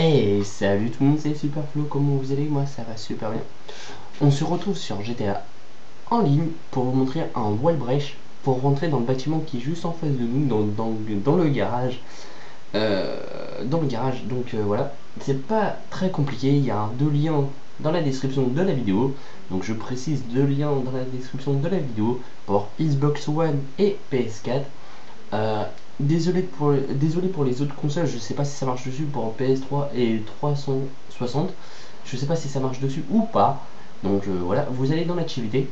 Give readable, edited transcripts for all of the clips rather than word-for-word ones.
Hey, salut tout le monde, c'est Superflo, comment vous allez? Moi ça va super bien. On se retrouve sur GTA en ligne pour vous montrer un wall break pour rentrer dans le bâtiment qui est juste en face de nous, dans le garage. Donc voilà, c'est pas très compliqué, il y a deux liens dans la description de la vidéo. Donc je précise deux liens dans la description de la vidéo pour Xbox One et PS4. Désolé pour les autres consoles, je sais pas si ça marche dessus pour PS3 et 360. Je sais pas si ça marche dessus ou pas. Donc voilà, vous allez dans l'activité.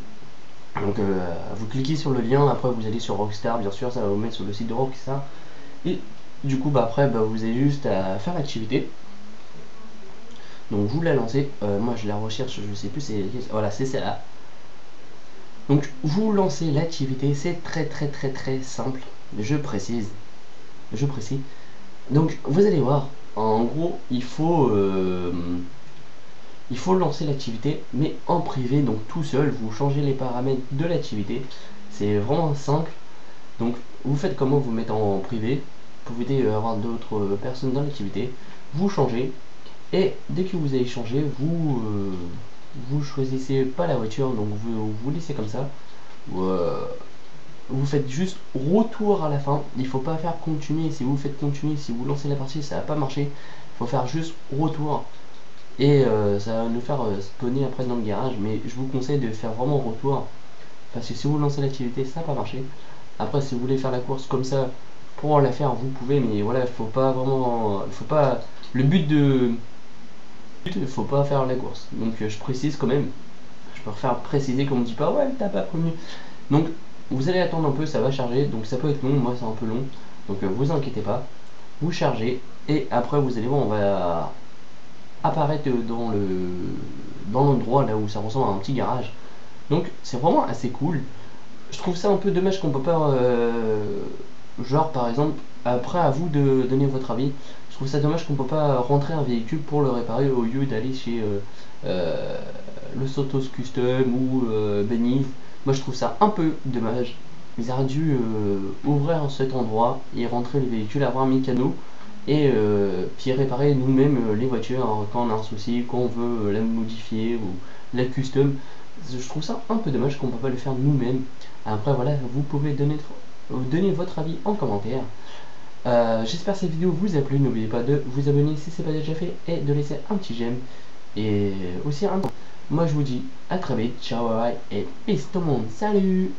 Donc vous cliquez sur le lien, après vous allez sur Rockstar, bien sûr, ça va vous mettre sur le site de Rockstar. Et du coup, après, vous avez juste à faire l'activité. Donc vous la lancez. Moi je la recherche, je sais plus, c'est voilà, c'est celle-là. Donc vous lancez l'activité, c'est très simple. Je précise. Donc vous allez voir, en gros il faut lancer l'activité, mais en privé, donc tout seul. Vous changez les paramètres de l'activité, c'est vraiment simple. Donc vous faites comment, vous mettez en privé, vous pouvez avoir d'autres personnes dans l'activité, vous changez, et dès que vous avez changé, vous vous choisissez pas la voiture, donc vous laissez comme ça. Vous faites juste retour à la fin, il faut pas faire continuer. Si vous faites continuer, si vous lancez la partie, ça va pas marcher. Il faut faire juste retour et ça va nous faire spawner après dans le garage. Mais je vous conseille de faire vraiment retour, parce que si vous lancez l'activité, ça va pas marcher. Après, si vous voulez faire la course comme ça pour la faire, vous pouvez, mais voilà, il faut pas vraiment, il faut pas, le but de, il faut pas faire la course. Donc je précise quand même, je préfère préciser qu'on me dit pas ouais t'as pas prévenu. Donc vous allez attendre un peu, ça va charger, donc ça peut être long, moi c'est un peu long, donc vous inquiétez pas, vous chargez, et après vous allez voir, on va apparaître dans l'endroit là où ça ressemble à un petit garage. Donc c'est vraiment assez cool, je trouve ça un peu dommage qu'on peut pas, genre par exemple, après à vous de donner votre avis, je trouve ça dommage qu'on peut pas rentrer un véhicule pour le réparer au lieu d'aller chez le Sotos Custom ou Benny. Moi je trouve ça un peu dommage, ils auraient dû ouvrir en cet endroit et rentrer le véhicule, avoir un mécano et puis réparer nous-mêmes les voitures, hein, quand on a un souci, quand on veut la modifier ou la custom. Je trouve ça un peu dommage qu'on ne peut pas le faire nous-mêmes. Après voilà, vous pouvez donner votre avis en commentaire. J'espère que cette vidéo vous a plu, n'oubliez pas de vous abonner si ce n'est pas déjà fait et de laisser un petit j'aime et aussi un... Moi je vous dis à très vite, ciao bye bye et peace tout le monde, salut!